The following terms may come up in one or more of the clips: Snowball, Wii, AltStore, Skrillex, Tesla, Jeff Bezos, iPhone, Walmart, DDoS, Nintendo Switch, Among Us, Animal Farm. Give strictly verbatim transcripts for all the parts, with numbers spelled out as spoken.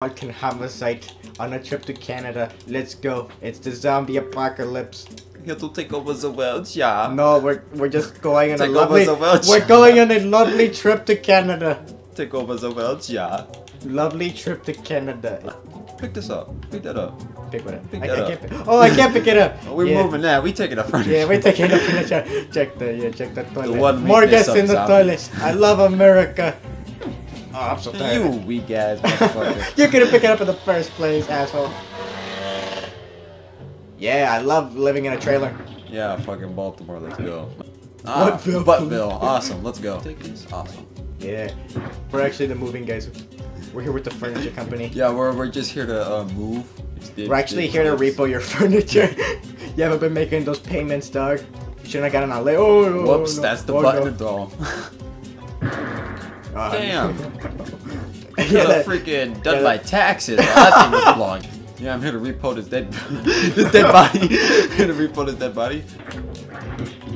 I can have a site on a trip to Canada. Let's go. It's the zombie apocalypse. You have to take over the world, yeah. No, we're we're just going on a lovely We're going on a lovely trip to Canada. Take over the world, yeah. Lovely trip to Canada. Pick this up. Pick that up. Pick what up? Pick I, that I up. Can't pick, oh, I can't pick it up. We're yeah. moving now. We taking up furniture. Yeah, we taking up furniture. Check the yeah, check the toilet. The one More guests in the zombies. toilet. I love America. Oh, I'm so tired. You weak ass motherfucker. You couldn't pick it up in the first place, asshole. Yeah, I love living in a trailer. Yeah, fucking Baltimore, let's go. Ah, Buttville. Buttville, awesome, let's go. Take this, awesome. Yeah, we're actually the moving guys. We're here with the furniture company. Yeah, we're, we're just here to uh, move. It's, it's, we're actually it's, here to repo your furniture. You haven't been making those payments, dog. You shouldn't have gotten a lay- Oh, no, Whoops, no, that's the oh, button at no. all. Uh, Damn. You yeah, that, freaking done yeah, my taxes. That thing was long. Yeah, I'm here to repo this dead, this dead body. I'm here to repo this dead body.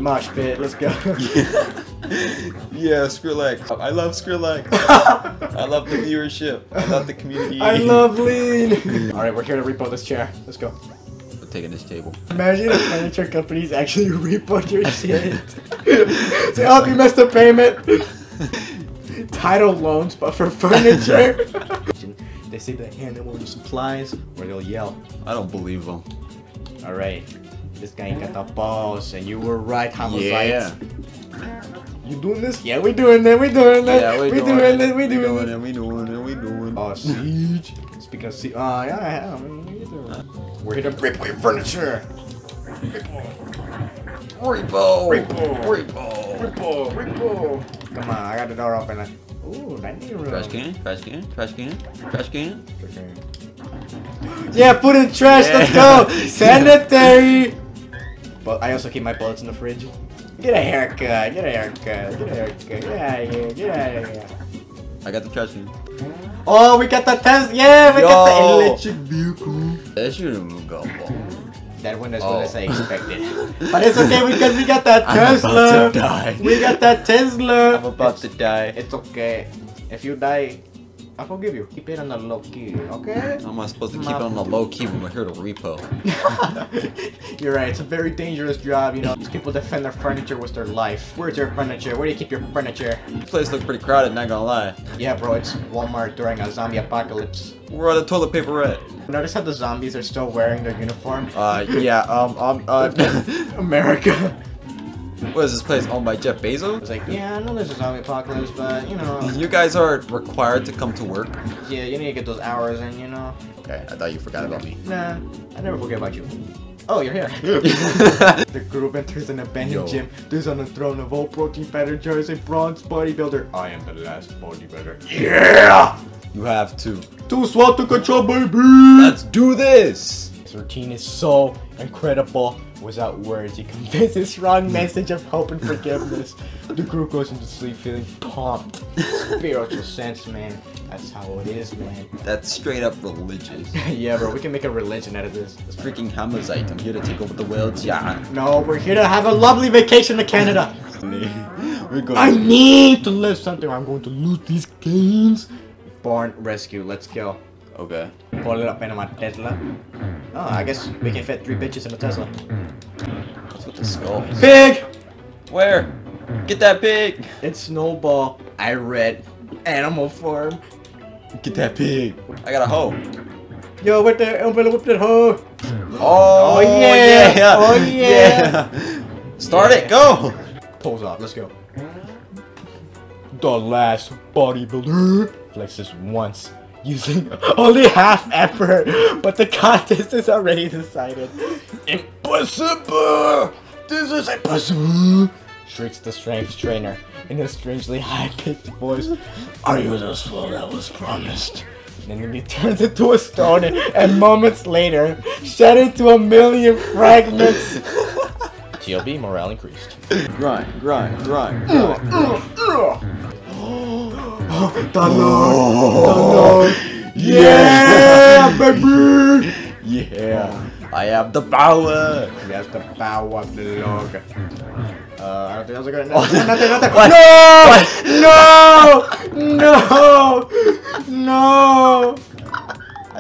Mosh pit, let's go. Yeah, yeah, Skrillex. I love Skrillex. I love the viewership. I love the community. I love lean. All right, we're here to repo this chair. Let's go. We're taking this table. Imagine if furniture companies actually repo your shit. Say, oh, you missed a payment. Title loans, but for furniture. They say they hand them over the supplies, or they'll yell. I don't believe them. All right, this guy ain't got the balls, and you were right, homicide. Yeah. You doing this? Yeah, we doing that. We doing that. Yeah, we, we doing, doing it. it. We doing, doing it. it. We doing it. We doing it. Oh, siege. Speaking of siege, ah, uh, yeah, yeah. We're here to repo your furniture. Repo. Repo. Repo. Repo. Repo. Come on, I got the door open. I Ooh, dining room. Trash can, trash can, trash can, trash can. Yeah, put in trash, yeah. Let's go! Sanitary! But I also keep my bullets in the fridge. Get a haircut, get a haircut, get a haircut, get out of here, get out of here. I got the trash can. Oh, we got the Tesla! Yeah, we Yo. got the electric vehicle. That shouldn't go well. That one is oh. what I expected. But it's okay because we got that Tesla. I'm about to die. We got that Tesla. I'm about it's, to die. It's okay. If you die, I forgive you. Keep it on the low key, okay? How am I supposed to keep it on the low key when we're here to repo? You're right. It's a very dangerous job, you know. These people defend their furniture with their life. Where's your furniture? Where do you keep your furniture? This place looks pretty crowded, not gonna lie. Yeah, bro. It's Walmart during a zombie apocalypse. We're out of toilet paper at. Notice how the zombies are still wearing their uniform? Uh, yeah, um, um, uh, America. What is this place owned by Jeff Bezos? It's like, yeah, I know there's a zombie apocalypse, but, you know. You guys are required to come to work. Yeah, you need to get those hours in, you know. Okay, I thought you forgot about me. Nah, I never forget about you. Oh, you're here. The group enters an abandoned Yo. gym. There's on a throne of all protein powder jars, a bronze bodybuilder. I am the last bodybuilder. Yeah! You have to. Too swell to control, baby! Let's do this! This routine is so incredible. Without words, he conveys this strong message of hope and forgiveness. The group goes into sleep feeling pumped. Spiritual sense, man. That's how it is, man. That's straight up religious. Yeah, bro, we can make a religion out of this. This freaking homicide. I'm here to take over the world, yeah. No, we're here to have a lovely vacation to Canada. I need to live something. I'm going to lose these games. Barn rescue, let's go. Okay. Pull it up in my Tesla. Oh, I guess we can fit three bitches in a Tesla. What's with the skull? Pig! Where? Get that pig! It's Snowball. I read Animal Farm. Get that pig. I got a hoe. Yo, what the umbrella whip that hoe? Oh, oh yeah. yeah! Oh yeah! yeah. Start yeah. it, go! Pulls off, let's go. The last bodybuilder. Flexes once using only half effort, but the contest is already decided. Impossible! This is impossible! Shrieks the strength trainer in a strangely high-pitched voice. Are you the soul that was promised? And then he turns into a stone and moments later shattered to a million fragments. T L B morale increased. Grind, grind, grind, grind, grind. Oh, the Lord! The Lord! Yeah, baby! Yeah! I have the power! We have the power of the Lord. Uh, I don't think that was a good enough. Oh, nothing, nothing! What? No! What? No! No! No!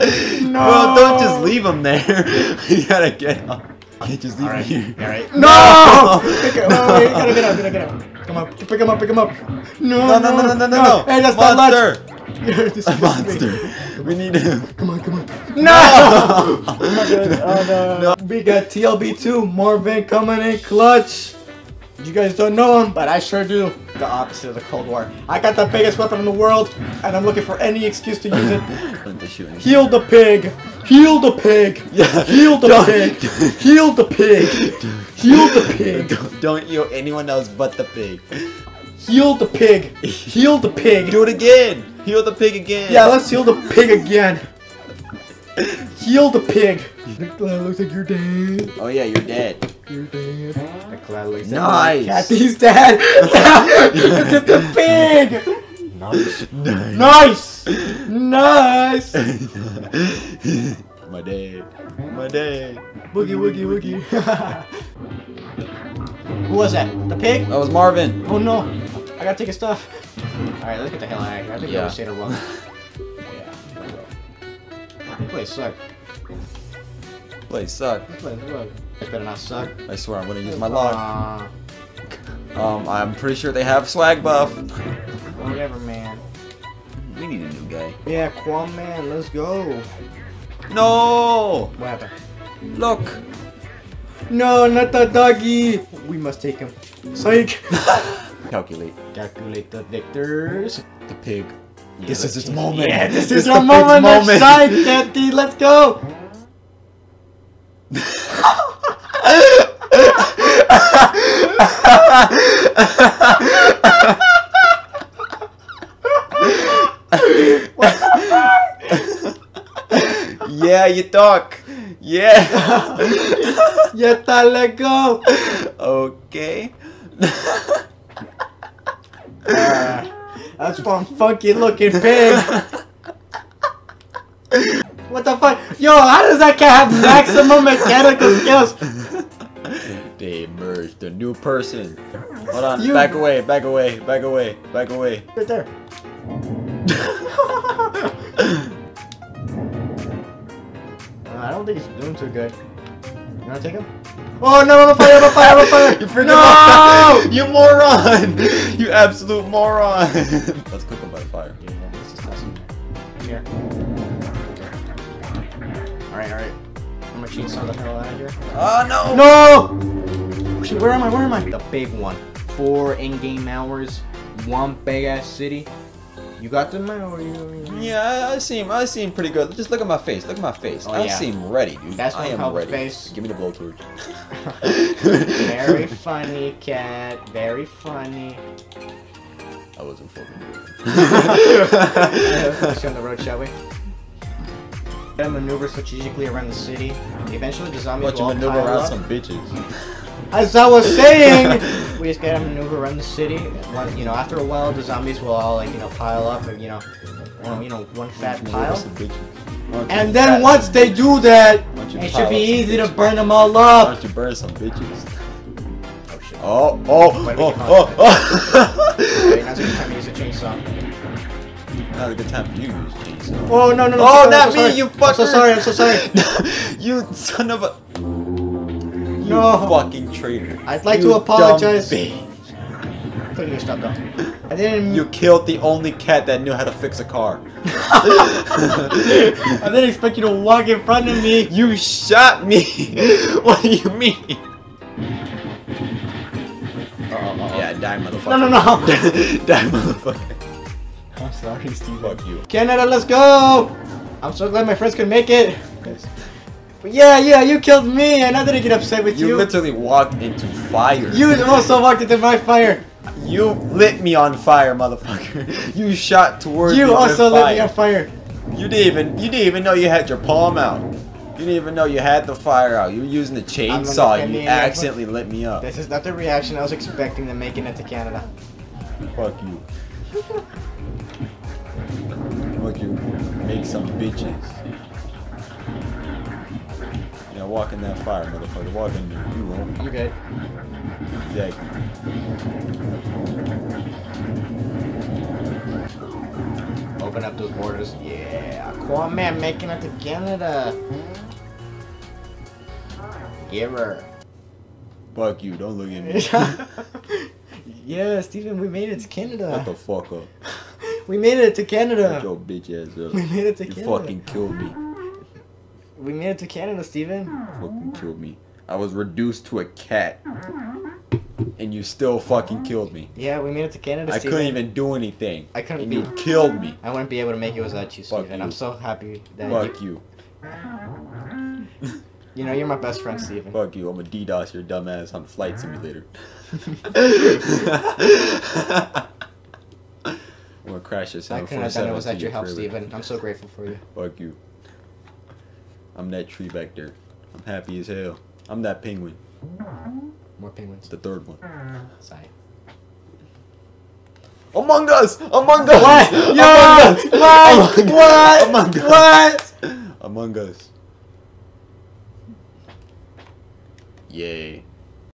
No. Well, don't just leave him there. You gotta get up. You just leave right. him here. All right. No! Pick it, no. Wait, wait, gotta get up, gotta get up. Come up, pick him up, pick him up. No, no, no, no, no, no, no. no. Hey, that's not monster. A monster. We need him. Come on, come on. No! Oh my God. Uh, no. We got T L B two, Morvan coming in clutch. You guys don't know him, but I sure do. The opposite of the Cold War. I got the biggest weapon in the world, and I'm looking for any excuse to use it. Heal the pig! Heal the pig! Yeah. Heal the don't. pig! Heal the pig! Heal the pig! Don't, don't heal anyone else but the pig. Heal the pig! Heal the pig! Do it again! Heal the pig again! Yeah, let's heal the pig again! Heal the pig! Nicola, looks like you're dead. Oh yeah, you're dead. You're dead. Nicola looks nice. Like he's dead. It's just a pig. Nice. Nice. Nice. nice. My day. My day. Boogie woogie woogie. Who was that? The pig? That was Marvin. Oh no! I gotta take his stuff. All right, let's get the hell out of here. I think yeah. I was saying it wrong. Yeah. This place sucks. Play suck. Play suck. I better not suck. I swear I'm gonna use my lock. Uh, um, I'm pretty sure they have swag buff. Whatever, man. We need a new guy. Yeah, Quan man, let's go. No. What happened? Look. No, not the doggy. We must take him. Psych. Calculate. Calculate the victors. The pig. Yeah, this is his moment. Yeah, this, this is our moment. moment. Psych, Kathy. Let's go. What the fuck? Yeah, you talk. Yeah. You talk, let go. Okay. uh, that's one funky looking pig. What the fuck? Yo, how does that cat have maximum mechanical skills? They merged a new person. Hold on, you... back away, back away, back away, back away. Right there. uh, I don't think he's doing too good. You wanna take him? Oh no, I'm a fire, I'm a fire, I'm a fire! You freaking no! You moron! You absolute moron! Let's cook him by fire. Yeah, yeah, this is awesome. Here. Alright, alright. I'm gonna cheat some of the hell out of here. Oh no! No! Shit, where am I? Where am I? The big one. Four in-game hours. One big ass city. You got the man? Yeah, I seem I seem pretty good. Just look at my face. Look at my face. Oh, I yeah. seem ready, dude. That's I am ready. Face. Give me the blowtorch. Very funny cat. Very funny. I wasn't fucking doing it. Let's go on the road, shall we? Gotta maneuver strategically around the city. Eventually, the zombies Watch will all maneuver around up. some bitches. As I was saying, we just gotta maneuver around the city. One, you know, after a while, the zombies will all like you know pile up and you know, um, you know, one fat pile. And then fat. once they do that, it should be easy to burn them all up. Why don't you burn some bitches? Oh shit! Oh oh oh oh! oh. Wait, now's a good time to use a chainsaw. Not a good time for you to use chainsaw. Oh no no no! Oh, not me! You fucker! I'm so sorry. I'm so sorry. You son of a! You no. fucking traitor! I'd like you to apologize. Putting your stuff down. I didn't. You killed the only cat that knew how to fix a car. I didn't expect you to walk in front of me. You shot me. What do you mean? Uh -oh, uh -oh. Yeah, die, motherfucker! No no no! Die, motherfucker! I'm sorry, Steve. Fuck you. Canada, let's go! I'm so glad my friends could make it. Yes. But yeah, yeah, you killed me, and I didn't get upset with you. You literally walked into fire. You also walked into my fire. You lit me on fire, motherfucker. You shot towards you me. You also lit fire. me on fire. You didn't even, you didn't even know you had your palm out. You didn't even know you had the fire out. You were using the chainsaw. You accidentally lit me up. This is not the reaction I was expecting to making it to Canada. Fuck you. Look, you make some bitches. Yeah, walk in that fire, motherfucker. Walk in there. You won't. I'm good. Exactly. Oh open up those borders. Yeah, Aquaman making it to Canada. Give her. Fuck you, don't look at me. Yeah, Steven, we made it to Canada. What the fuck up? We made it to Canada. Get your bitch ass up. We made it to you Canada. You fucking killed me. We made it to Canada, Steven. Fucking killed me. I was reduced to a cat. And you still fucking killed me. Yeah, we made it to Canada, I Steven. couldn't even do anything. I couldn't and be... you killed me. I wouldn't be able to make it without you, Steven. You. I'm so happy that Fuck you... Fuck you. You know, you're my best friend, Steven. Fuck you, I'm a DDoS your dumb ass on Flight Simulator. I'm gonna crash this out. I couldn't have done it without your help, Steven. I'm so grateful for you. Fuck you. I'm that tree back there. I'm happy as hell. I'm that penguin. More penguins. The third one. Sorry. Among Us! Among Us! What? Yeah! What? Among what? Among what? Among Us. Yay.